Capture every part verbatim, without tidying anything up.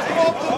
Kom op!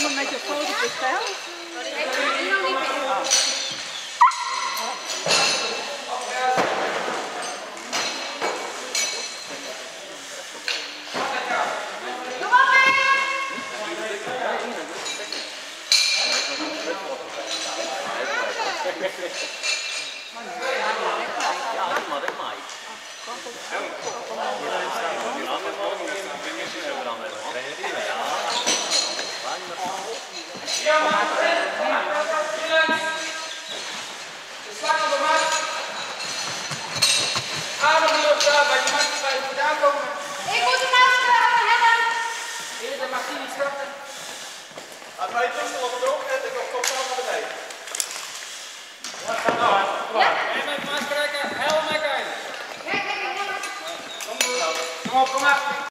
helemaal met je foto besteld? Kom op, kom maar.